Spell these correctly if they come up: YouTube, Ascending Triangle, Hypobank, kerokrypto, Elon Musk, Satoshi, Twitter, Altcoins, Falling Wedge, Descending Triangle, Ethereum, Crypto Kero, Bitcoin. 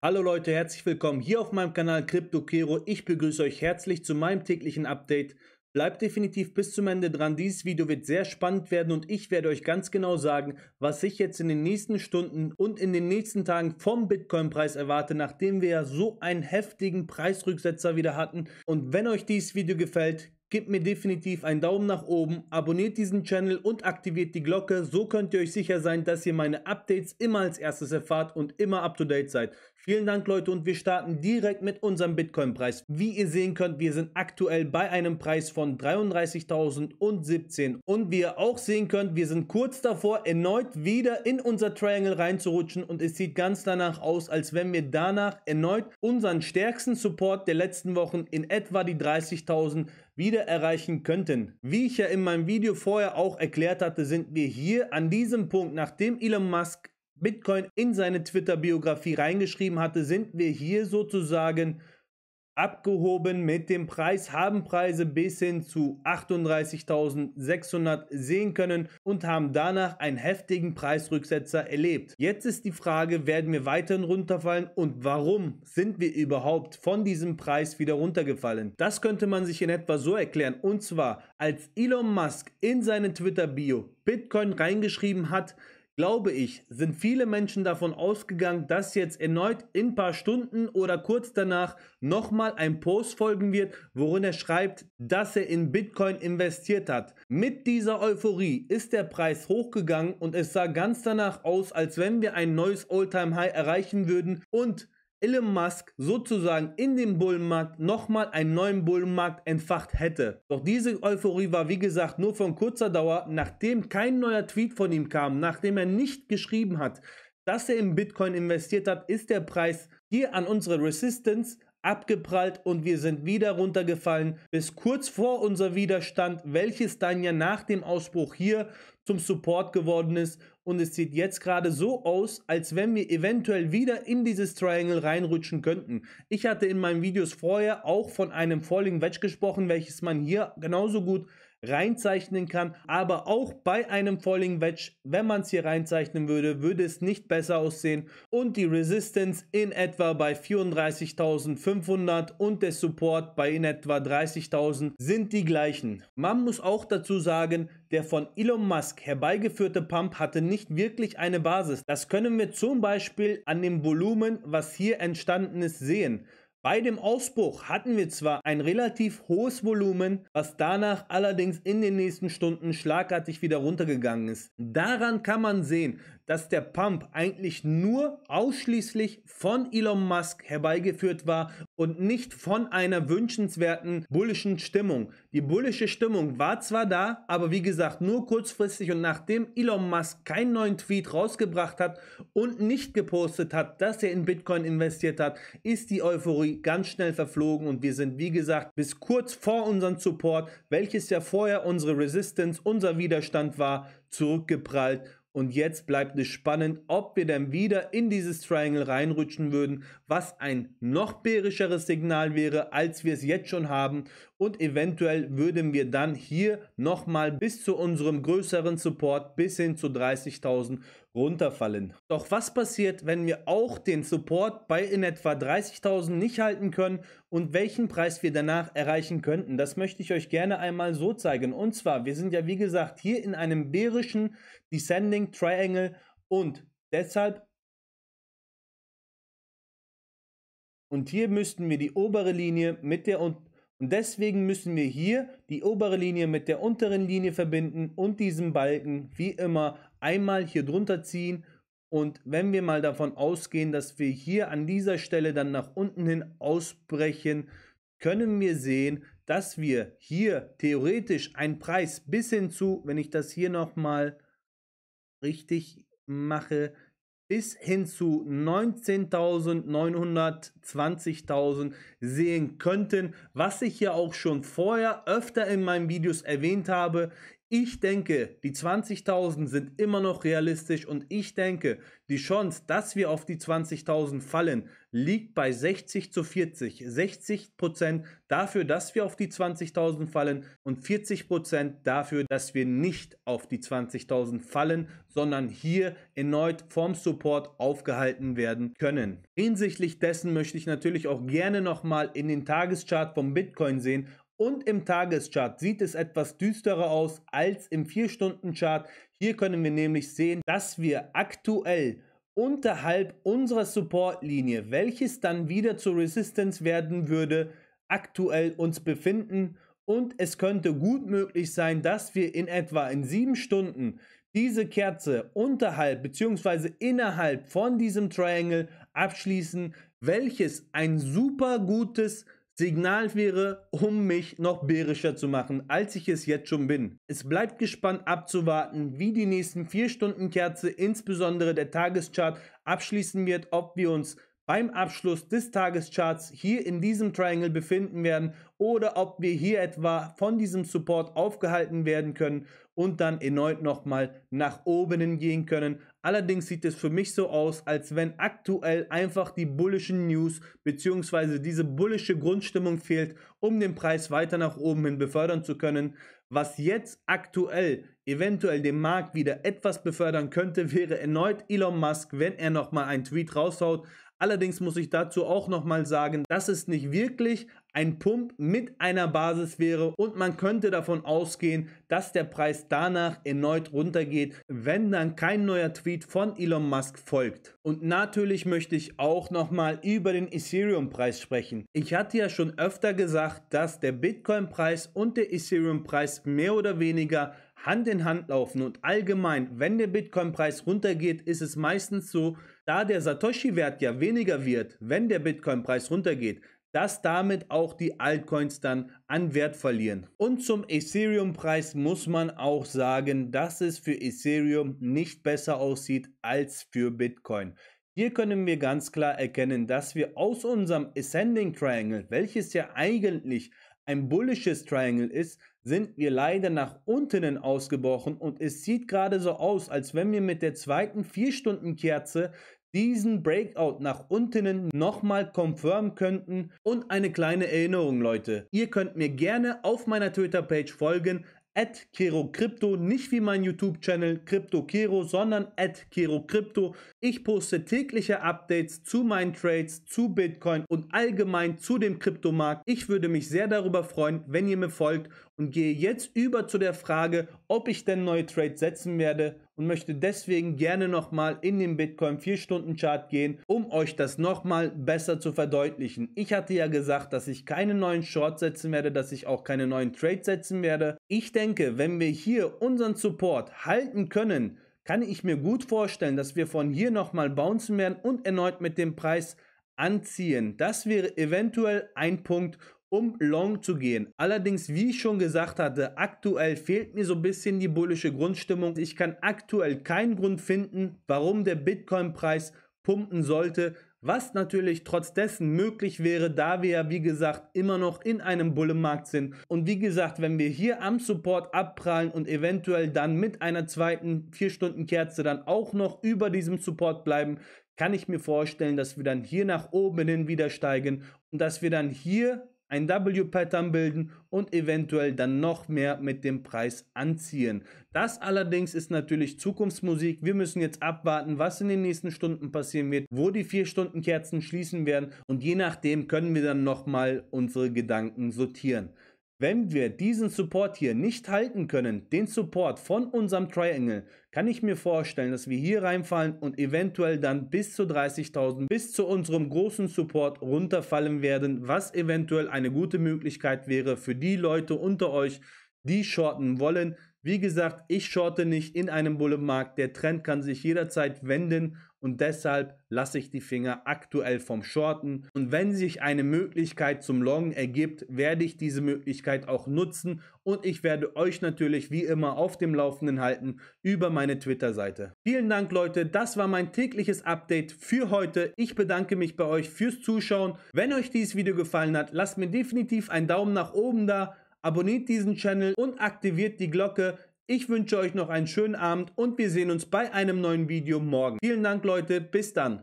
Hallo Leute, herzlich willkommen hier auf meinem Kanal Crypto Kero. Ich begrüße euch herzlich zu meinem täglichen Update. Bleibt definitiv bis zum Ende dran. Dieses Video wird sehr spannend werden und ich werde euch ganz genau sagen, was ich jetzt in den nächsten Stunden und in den nächsten Tagen vom Bitcoin-Preis erwarte, nachdem wir ja so einen heftigen Preisrücksetzer wieder hatten. Und wenn euch dieses Video gefällt, gebt mir definitiv einen Daumen nach oben, abonniert diesen Channel und aktiviert die Glocke. So könnt ihr euch sicher sein, dass ihr meine Updates immer als erstes erfahrt und immer up to date seid. Vielen Dank Leute und wir starten direkt mit unserem Bitcoin-Preis. Wie ihr sehen könnt, wir sind aktuell bei einem Preis von 33.017 und wie ihr auch sehen könnt, wir sind kurz davor erneut wieder in unser Triangle reinzurutschen und es sieht ganz danach aus, als wenn wir danach erneut unseren stärksten Support der letzten Wochen in etwa die 30.000 wieder erreichen könnten. Wie ich ja in meinem Video vorher auch erklärt hatte, sind wir hier an diesem Punkt, nachdem Elon Musk Bitcoin in seine Twitter-Biografie reingeschrieben hatte, sind wir hier sozusagen abgehoben mit dem Preis, haben Preise bis hin zu 38.600 sehen können und haben danach einen heftigen Preisrücksetzer erlebt. Jetzt ist die Frage, werden wir weiterhin runterfallen und warum sind wir überhaupt von diesem Preis wieder runtergefallen? Das könnte man sich in etwa so erklären, und zwar, als Elon Musk in seine Twitter-Bio Bitcoin reingeschrieben hat, glaube ich, sind viele Menschen davon ausgegangen, dass jetzt erneut in ein paar Stunden oder kurz danach nochmal ein Post folgen wird, worin er schreibt, dass er in Bitcoin investiert hat. Mit dieser Euphorie ist der Preis hochgegangen und es sah ganz danach aus, als wenn wir ein neues All-Time-High erreichen würden und Elon Musk sozusagen in dem Bullenmarkt nochmal einen neuen Bullenmarkt entfacht hätte. Doch diese Euphorie war wie gesagt nur von kurzer Dauer, nachdem kein neuer Tweet von ihm kam, nachdem er nicht geschrieben hat, dass er in Bitcoin investiert hat, ist der Preis hier an unsere Resistance abgeprallt und wir sind wieder runtergefallen bis kurz vor unser Widerstand, welches dann ja nach dem Ausbruch hier zum Support geworden ist. Und es sieht jetzt gerade so aus, als wenn wir eventuell wieder in dieses Triangle reinrutschen könnten. Ich hatte in meinen Videos vorher auch von einem Falling Wedge gesprochen, welches man hier genauso gut reinzeichnen kann. Aber auch bei einem Falling Wedge, wenn man es hier reinzeichnen würde, würde es nicht besser aussehen. Und die Resistance in etwa bei 34.500 und der Support bei in etwa 30.000 sind die gleichen. Man muss auch dazu sagen, der von Elon Musk herbeigeführte Pump hatte nicht wirklich eine Basis. Das können wir zum Beispiel an dem Volumen, was hier entstanden ist, sehen. Bei dem Ausbruch hatten wir zwar ein relativ hohes Volumen, was danach allerdings in den nächsten Stunden schlagartig wieder runtergegangen ist. Daran kann man sehen, dass der Pump eigentlich nur ausschließlich von Elon Musk herbeigeführt war und nicht von einer wünschenswerten bullischen Stimmung. Die bullische Stimmung war zwar da, aber wie gesagt nur kurzfristig und nachdem Elon Musk keinen neuen Tweet rausgebracht hat und nicht gepostet hat, dass er in Bitcoin investiert hat, ist die Euphorie ganz schnell verflogen und wir sind wie gesagt bis kurz vor unserem Support, welches ja vorher unsere Resistance, unser Widerstand war, zurückgeprallt. Und jetzt bleibt es spannend, ob wir dann wieder in dieses Triangle reinrutschen würden, was ein noch bärischeres Signal wäre, als wir es jetzt schon haben. Und eventuell würden wir dann hier nochmal bis zu unserem größeren Support bis hin zu 30.000 runterfallen. Doch was passiert, wenn wir auch den Support bei in etwa 30.000 nicht halten können und welchen Preis wir danach erreichen könnten? Das möchte ich euch gerne einmal so zeigen. Und zwar, wir sind ja wie gesagt hier in einem bärischen Descending Triangle und deshalb deswegen müssen wir hier die obere Linie mit der unteren Linie verbinden und diesen Balken wie immer einmal hier drunter ziehen. Und wenn wir mal davon ausgehen, dass wir hier an dieser Stelle dann nach unten hin ausbrechen, können wir sehen, dass wir hier theoretisch einen Preis bis hin zu, wenn ich das hier nochmal richtig mache, bis hin zu 19.900, 20.000 sehen könnten. Was ich ja auch schon vorher öfter in meinen Videos erwähnt habe, Ich denke, die 20.000 sind immer noch realistisch und ich denke, die Chance, dass wir auf die 20.000 fallen, liegt bei 60:40. 60% dafür, dass wir auf die 20.000 fallen und 40% dafür, dass wir nicht auf die 20.000 fallen, sondern hier erneut vom Support aufgehalten werden können. Hinsichtlich dessen möchte ich natürlich auch gerne nochmal in den Tageschart vom Bitcoin sehen. Und im Tageschart sieht es etwas düsterer aus als im 4-Stunden-Chart. Hier können wir nämlich sehen, dass wir aktuell unterhalb unserer Supportlinie, welches dann wieder zur Resistance werden würde, aktuell uns befinden. Und es könnte gut möglich sein, dass wir in etwa in 7 Stunden diese Kerze unterhalb bzw. innerhalb von diesem Triangle abschließen, welches ein super gutes Signal wäre, um mich noch bärischer zu machen, als ich es jetzt schon bin. Es bleibt gespannt abzuwarten, wie die nächsten 4-Stunden-Kerze, insbesondere der Tageschart, abschließen wird, ob wir uns beim Abschluss des Tagescharts hier in diesem Triangle befinden werden oder ob wir hier etwa von diesem Support aufgehalten werden können und dann erneut nochmal nach oben gehen können. Allerdings sieht es für mich so aus, als wenn aktuell einfach die bullischen News bzw. diese bullische Grundstimmung fehlt, um den Preis weiter nach oben hin befördern zu können. Was jetzt aktuell eventuell den Markt wieder etwas befördern könnte, wäre erneut Elon Musk, wenn er nochmal einen Tweet raushaut. Allerdings muss ich dazu auch nochmal sagen, dass es nicht wirklich ein Pump mit einer Basis wäre und man könnte davon ausgehen, dass der Preis danach erneut runtergeht, wenn dann kein neuer Tweet von Elon Musk folgt. Und natürlich möchte ich auch nochmal über den Ethereum-Preis sprechen. Ich hatte ja schon öfter gesagt, dass der Bitcoin-Preis und der Ethereum-Preis mehr oder weniger Hand in Hand laufen und allgemein, wenn der Bitcoin-Preis runtergeht, ist es meistens so, da der Satoshi-Wert ja weniger wird, wenn der Bitcoin-Preis runtergeht, dass damit auch die Altcoins dann an Wert verlieren. Und zum Ethereum-Preis muss man auch sagen, dass es für Ethereum nicht besser aussieht als für Bitcoin. Hier können wir ganz klar erkennen, dass wir aus unserem Ascending Triangle, welches ja eigentlich ein bullisches Triangle ist, sind wir leider nach unten ausgebrochen und es sieht gerade so aus, als wenn wir mit der zweiten 4-Stunden-Kerze diesen Breakout nach unten nochmal confirmen könnten. Und eine kleine Erinnerung, Leute, ihr könnt mir gerne auf meiner Twitter-Page folgen, @kerokrypto, nicht wie mein YouTube-Channel Crypto Kero, sondern @kerokrypto. Ich poste tägliche Updates zu meinen Trades, zu Bitcoin und allgemein zu dem Kryptomarkt. Ich würde mich sehr darüber freuen, wenn ihr mir folgt und gehe jetzt über zu der Frage, ob ich denn neue Trades setzen werde und möchte deswegen gerne nochmal in den Bitcoin 4-Stunden-Chart gehen, um euch das nochmal besser zu verdeutlichen. Ich hatte ja gesagt, dass ich keine neuen Shorts setzen werde, dass ich auch keine neuen Trades setzen werde. Ich denke, wenn wir hier unseren Support halten können, kann ich mir gut vorstellen, dass wir von hier nochmal bouncen werden und erneut mit dem Preis anziehen. Das wäre eventuell ein Punkt, um long zu gehen. Allerdings, wie ich schon gesagt hatte, aktuell fehlt mir so ein bisschen die bullische Grundstimmung. Ich kann aktuell keinen Grund finden, warum der Bitcoin-Preis pumpen sollte, was natürlich trotz dessen möglich wäre, da wir ja wie gesagt immer noch in einem Bullenmarkt sind. Und wie gesagt, wenn wir hier am Support abprallen und eventuell dann mit einer zweiten 4-Stunden-Kerze dann auch noch über diesem Support bleiben, kann ich mir vorstellen, dass wir dann hier nach oben hin wieder steigen und dass wir dann hier ein W-Pattern bilden und eventuell dann noch mehr mit dem Preis anziehen. Das allerdings ist natürlich Zukunftsmusik. Wir müssen jetzt abwarten, was in den nächsten Stunden passieren wird, wo die 4-Stunden-Kerzen schließen werden und je nachdem können wir dann nochmal unsere Gedanken sortieren. Wenn wir diesen Support hier nicht halten können, den Support von unserem Triangle, kann ich mir vorstellen, dass wir hier reinfallen und eventuell dann bis zu 30.000, bis zu unserem großen Support runterfallen werden, was eventuell eine gute Möglichkeit wäre für die Leute unter euch, die shorten wollen. Wie gesagt, ich shorte nicht in einem Bullenmarkt, der Trend kann sich jederzeit wenden und deshalb lasse ich die Finger aktuell vom Shorten. Und wenn sich eine Möglichkeit zum Longen ergibt, werde ich diese Möglichkeit auch nutzen und ich werde euch natürlich wie immer auf dem Laufenden halten über meine Twitter-Seite. Vielen Dank, Leute, das war mein tägliches Update für heute. Ich bedanke mich bei euch fürs Zuschauen. Wenn euch dieses Video gefallen hat, lasst mir definitiv einen Daumen nach oben da. Abonniert diesen Channel und aktiviert die Glocke. Ich wünsche euch noch einen schönen Abend und wir sehen uns bei einem neuen Video morgen. Vielen Dank, Leute. Bis dann.